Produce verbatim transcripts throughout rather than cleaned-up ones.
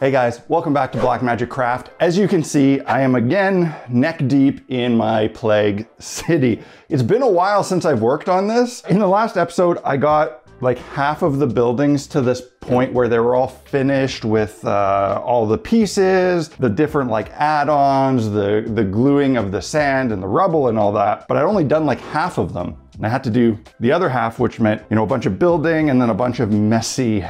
Hey guys, welcome back to Black Magic Craft. As you can see, I am again neck deep in my Plague City. It's been a while since I've worked on this. In the last episode, I got like half of the buildings to this point where they were all finished with uh, all the pieces, the different like add-ons, the, the gluing of the sand and the rubble and all that. But I'd only done like half of them. And I had to do the other half, which meant, you know, a bunch of building and then a bunch of messy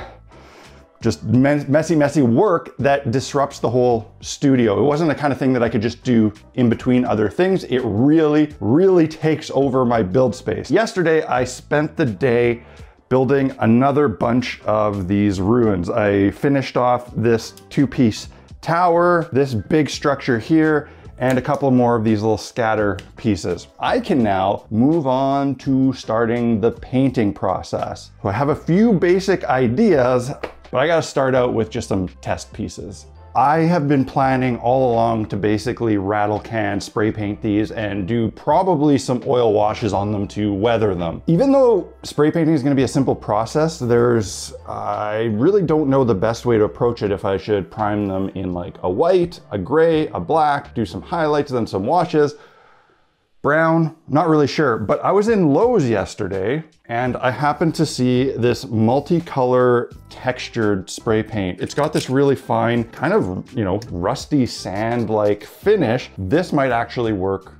just messy, messy work that disrupts the whole studio. It wasn't the kind of thing that I could just do in between other things. It really, really takes over my build space. Yesterday, I spent the day building another bunch of these ruins. I finished off this two-piece tower, this big structure here, and a couple more of these little scatter pieces. I can now move on to starting the painting process. So I have a few basic ideas, but I gotta start out with just some test pieces. I have been planning all along to basically rattle can, spray paint these and do probably some oil washes on them to weather them. Even though spray painting is gonna be a simple process, there's, I really don't know the best way to approach it, if I should prime them in like a white, a gray, a black, do some highlights, then some washes. Brown, not really sure, but I was in Lowe's yesterday and I happened to see this multicolor textured spray paint. It's got this really fine kind of, you know, rusty sand-like finish. This might actually work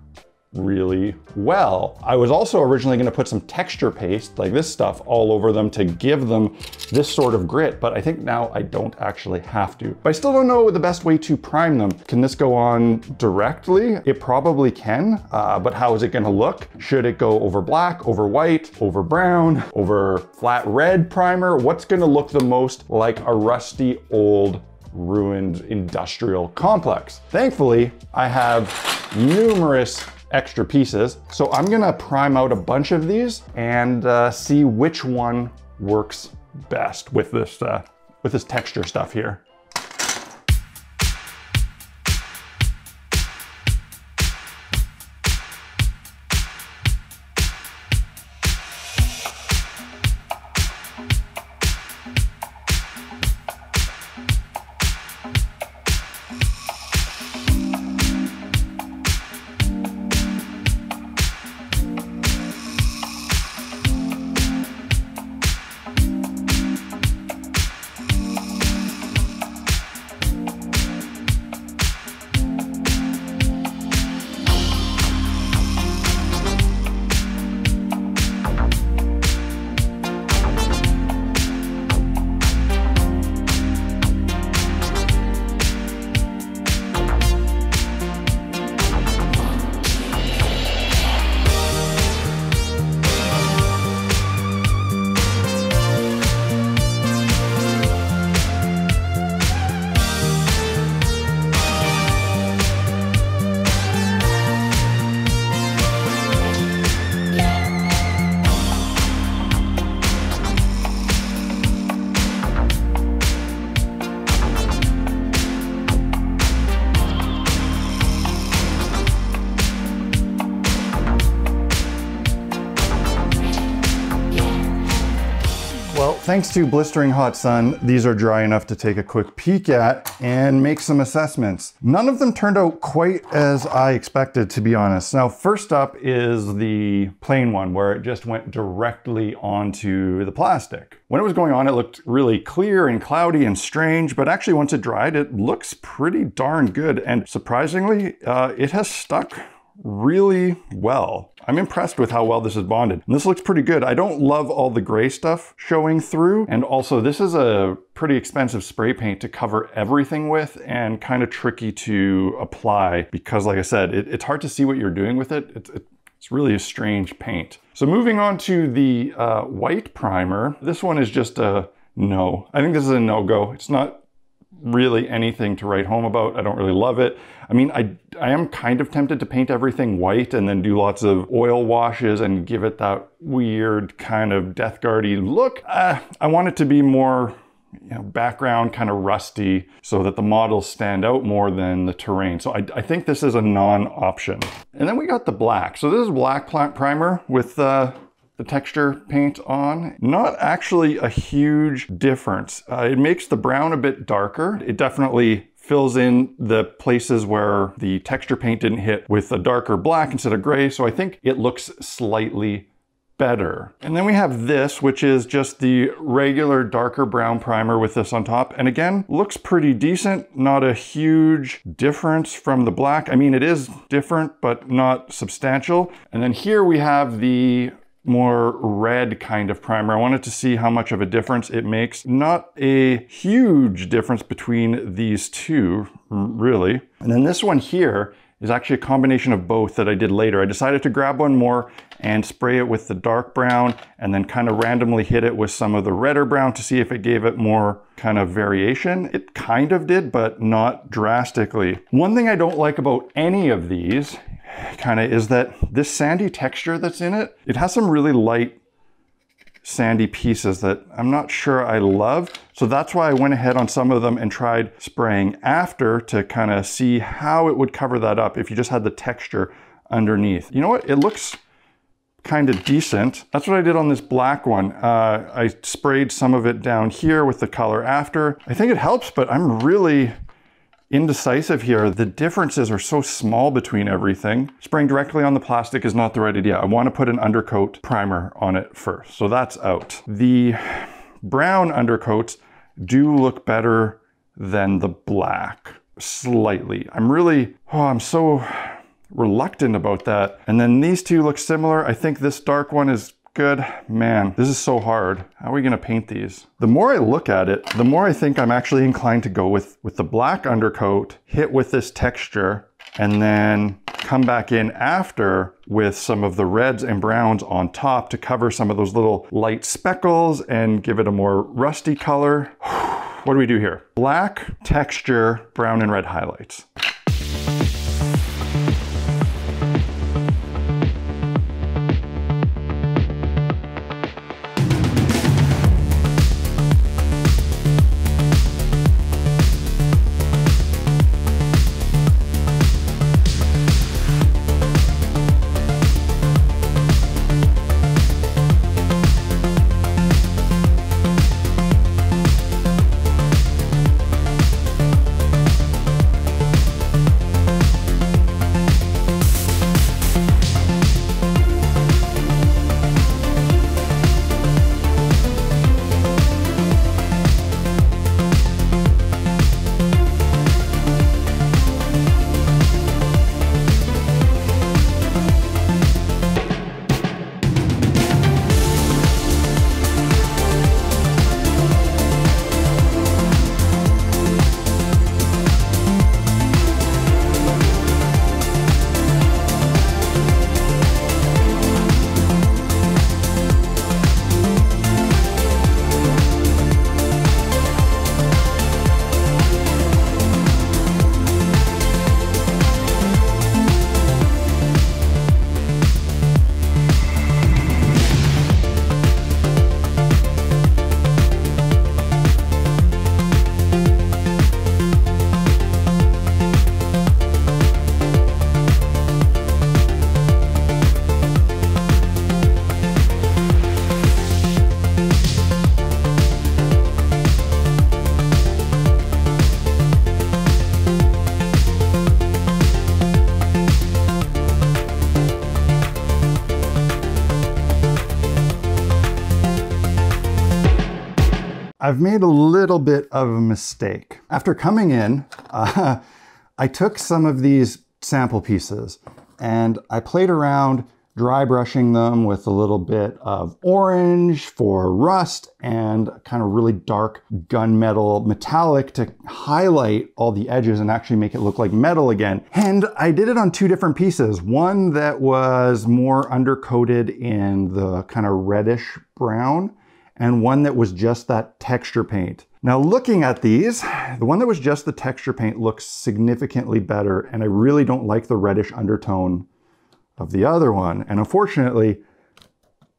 really well. I was also originally gonna put some texture paste, like this stuff, all over them to give them this sort of grit, but I think now I don't actually have to. But I still don't know the best way to prime them. Can this go on directly? It probably can, uh, but how is it gonna look? Should it go over black, over white, over brown, over flat red primer? What's gonna look the most like a rusty, old, ruined industrial complex? Thankfully, I have numerous extra pieces. So I'm gonna prime out a bunch of these and uh, see which one works best with this, uh, with this texture stuff here. Thanks to blistering hot sun, these are dry enough to take a quick peek at and make some assessments. None of them turned out quite as I expected, to be honest. Now, first up is the plain one where it just went directly onto the plastic. When it was going on, it looked really clear and cloudy and strange, but actually once it dried, it looks pretty darn good. And surprisingly, uh, it has stuck really well. I'm impressed with how well this is bonded. And this looks pretty good. I don't love all the gray stuff showing through. And also this is a pretty expensive spray paint to cover everything with and kind of tricky to apply because like I said, it, it's hard to see what you're doing with it. It's, it, it's really a strange paint. So moving on to the uh, white primer. This one is just a no. I think this is a no-go. It's not really anything to write home about. I don't really love it. I mean, I, I am kind of tempted to paint everything white and then do lots of oil washes and give it that weird kind of Death Guard-y look. Uh, I want it to be more, you know, background kind of rusty so that the models stand out more than the terrain. So I, I think this is a non-option. And then we got the black. So this is black primer with uh, the texture paint on. Not actually a huge difference. Uh, it makes the brown a bit darker. It definitely fills in the places where the texture paint didn't hit with a darker black instead of gray, so I think it looks slightly better. And then we have this, which is just the regular darker brown primer with this on top. And again, looks pretty decent. Not a huge difference from the black. I mean, it is different, but not substantial. And then here we have the more red kind of primer. I wanted to see how much of a difference it makes. Not a huge difference between these two, really. And then this one here is actually a combination of both that I did later. I decided to grab one more and spray it with the dark brown and then kind of randomly hit it with some of the redder brown to see if it gave it more kind of variation. It kind of did, but not drastically. One thing I don't like about any of these kind of is that this sandy texture that's in it, it has some really light sandy pieces that I'm not sure I love. So that's why I went ahead on some of them and tried spraying after to kind of see how it would cover that up if you just had the texture underneath. You know what? It looks kind of decent. That's what I did on this black one. Uh, I sprayed some of it down here with the color after. I think it helps, but I'm really indecisive here. The differences are so small between everything. Spraying directly on the plastic is not the right idea. I want to put an undercoat primer on it first. So that's out. The brown undercoats do look better than the black, slightly. I'm really, oh, I'm so reluctant about that. And then these two look similar. I think this dark one is good. Man, this is so hard. How are we gonna paint these? The more I look at it, the more I think I'm actually inclined to go with, with the black undercoat, hit with this texture, and then come back in after with some of the reds and browns on top to cover some of those little light speckles and give it a more rusty color. What do we do here? Black, texture, brown and red highlights. I've made a little bit of a mistake. After coming in, uh, I took some of these sample pieces and I played around dry brushing them with a little bit of orange for rust and kind of really dark gunmetal metallic to highlight all the edges and actually make it look like metal again. And I did it on two different pieces. One that was more undercoated in the kind of reddish brown, and one that was just that texture paint. Now looking at these, the one that was just the texture paint looks significantly better, and I really don't like the reddish undertone of the other one. And unfortunately,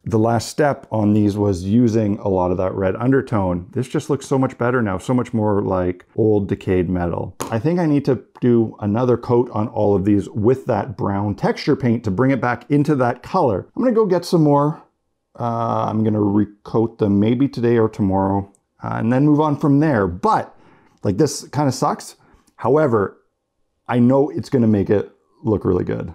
the last step on these was using a lot of that red undertone. This just looks so much better now, so much more like old decayed metal. I think I need to do another coat on all of these with that brown texture paint to bring it back into that color. I'm gonna go get some more Uh, I'm going to recoat them maybe today or tomorrow, uh, and then move on from there. But like, this kind of sucks. However, I know it's going to make it look really good.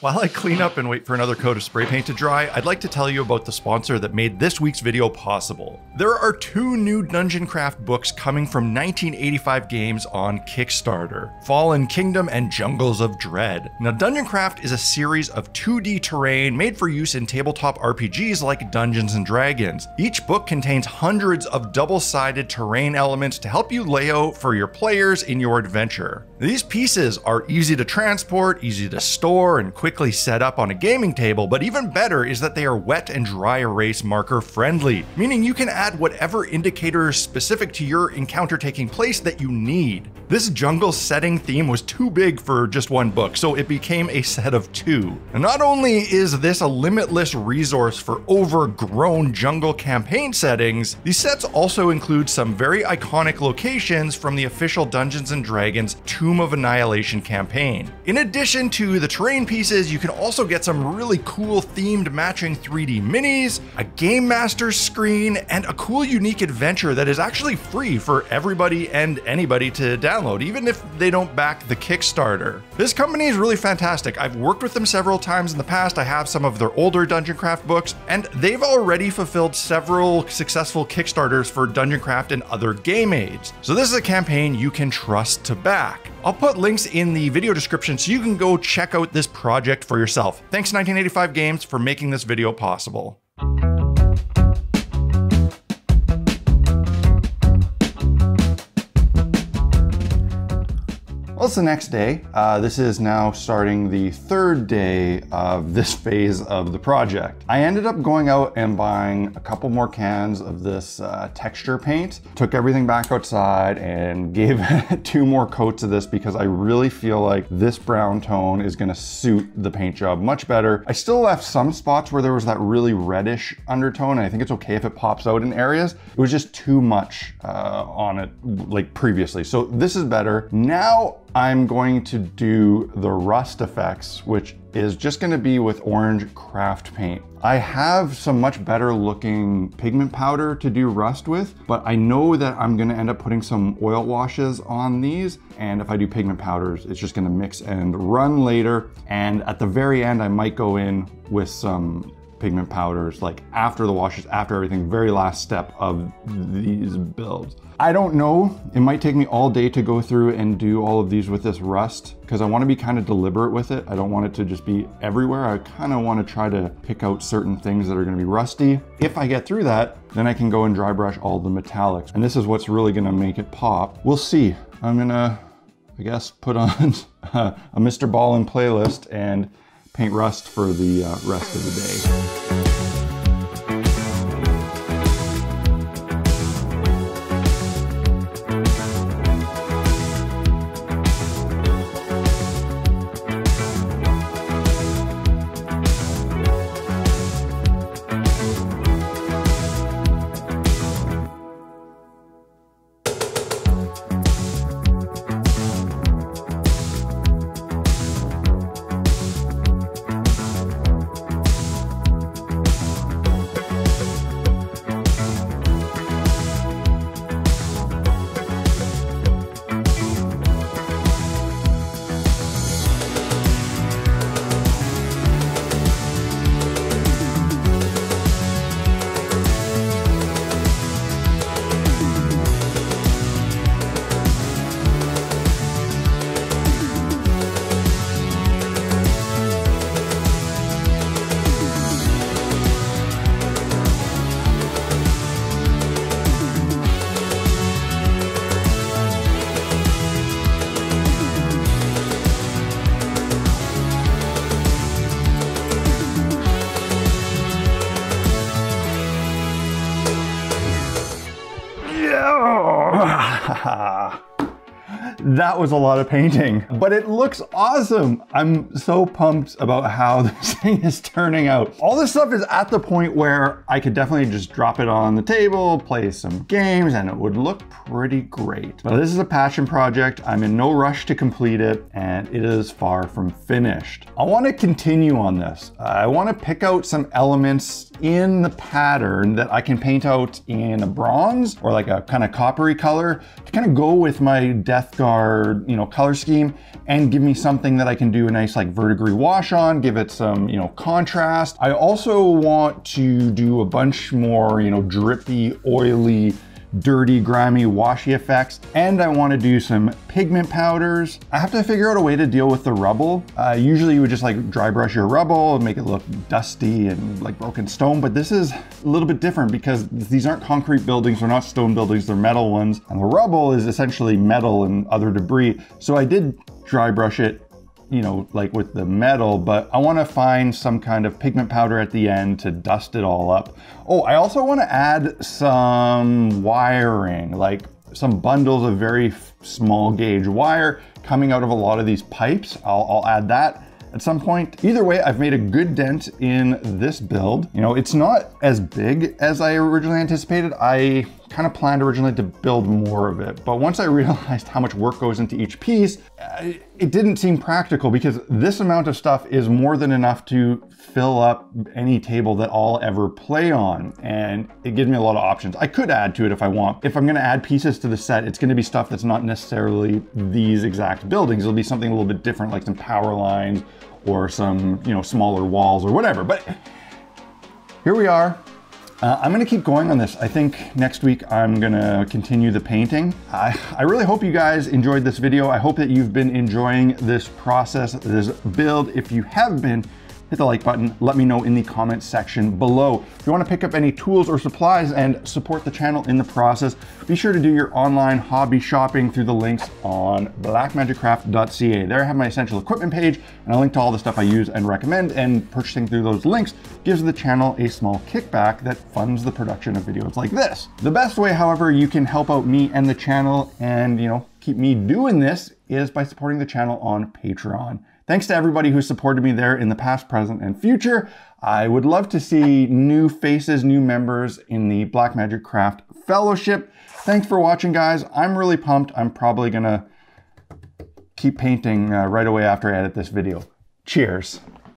While I clean up and wait for another coat of spray paint to dry, I'd like to tell you about the sponsor that made this week's video possible. There are two new Dungeon Craft books coming from nineteen eighty-five Games on Kickstarter, Fallen Kingdom and Jungles of Dread. Now, Dungeon Craft is a series of two D terrain made for use in tabletop R P Gs like Dungeons and Dragons. Each book contains hundreds of double-sided terrain elements to help you lay out for your players in your adventure. These pieces are easy to transport, easy to store, and quick set up on a gaming table, but even better is that they are wet and dry erase marker friendly, meaning you can add whatever indicators specific to your encounter taking place that you need. This jungle setting theme was too big for just one book, so it became a set of two. And not only is this a limitless resource for overgrown jungle campaign settings, these sets also include some very iconic locations from the official Dungeons and Dragons Tomb of Annihilation campaign. In addition to the terrain pieces, you can also get some really cool themed matching three D minis, a Game Master screen, and a cool unique adventure that is actually free for everybody and anybody to download, even if they don't back the Kickstarter. This company is really fantastic. I've worked with them several times in the past. I have some of their older Dungeon Craft books, and they've already fulfilled several successful Kickstarters for Dungeon Craft and other game aids. So this is a campaign you can trust to back. I'll put links in the video description so you can go check out this project for yourself. Thanks nineteen eighty-five Games for making this video possible. Well, it's the next day. Uh, this is now starting the third day of this phase of the project. I ended up going out and buying a couple more cans of this uh, texture paint, took everything back outside and gave it two more coats of this because I really feel like this brown tone is gonna suit the paint job much better. I still left some spots where there was that really reddish undertone, and I think it's okay if it pops out in areas. It was just too much uh, on it like previously. So this is better. Now, I'm going to do the rust effects, which is just gonna be with orange craft paint. I have some much better looking pigment powder to do rust with, but I know that I'm gonna end up putting some oil washes on these. And if I do pigment powders, it's just gonna mix and run later. And at the very end, I might go in with some pigment powders, like after the washes, after everything, very last step of these builds. I don't know, it might take me all day to go through and do all of these with this rust, because I want to be kind of deliberate with it. I don't want it to just be everywhere. I kind of want to try to pick out certain things that are going to be rusty. If I get through that, then I can go and dry brush all the metallics. And this is what's really going to make it pop. We'll see. I'm going to, I guess, put on a Mister Ballin playlist and paint rust for the uh, rest of the day. That was a lot of painting, but it looks awesome. I'm so pumped about how this thing is turning out. All this stuff is at the point where I could definitely just drop it on the table, play some games, and it would look pretty great. But this is a passion project. I'm in no rush to complete it, and it is far from finished. I want to continue on this. I want to pick out some elements in the pattern that I can paint out in a bronze or like a kind of coppery color to kind of go with my Death Guard, you know, color scheme, and give me something that I can do a nice like verdigris wash on, give it some, you know, contrast. I also want to do a bunch more, you know, drippy, oily, dirty, grimy, washy effects, and I want to do some pigment powders. I have to figure out a way to deal with the rubble. Uh, usually you would just like dry brush your rubble and make it look dusty and like broken stone, but this is a little bit different because these aren't concrete buildings, they're not stone buildings, they're metal ones, and the rubble is essentially metal and other debris. So I did dry brush it, you know, like with the metal, but I want to find some kind of pigment powder at the end to dust it all up. Oh, I also want to add some wiring, like some bundles of very small gauge wire coming out of a lot of these pipes. I'll, I'll add that at some point. Either way, I've made a good dent in this build. You know, it's not as big as I originally anticipated. I kind of planned originally to build more of it, but once I realized how much work goes into each piece, it didn't seem practical because this amount of stuff is more than enough to fill up any table that I'll ever play on, and it gives me a lot of options. I could add to it if I want. If I'm going to add pieces to the set, it's going to be stuff that's not necessarily these exact buildings. It'll be something a little bit different, like some power lines or some, you know, smaller walls or whatever. But here we are. Uh, I'm gonna keep going on this. I think next week I'm gonna continue the painting. I, I really hope you guys enjoyed this video. I hope that you've been enjoying this process, this build. If you have been, hit the like button. Let me know in the comment section below. If you wanna pick up any tools or supplies and support the channel in the process, be sure to do your online hobby shopping through the links on Black Magic Craft dot C A. There I have my essential equipment page, and I link to all the stuff I use and recommend, and purchasing through those links gives the channel a small kickback that funds the production of videos like this. The best way, however, you can help out me and the channel and, you know, keep me doing this is by supporting the channel on Patreon. Thanks to everybody who supported me there in the past, present, and future. I would love to see new faces, new members in the Black Magic Craft Fellowship. Thanks for watching, guys. I'm really pumped. I'm probably gonna keep painting uh, right away after I edit this video. Cheers.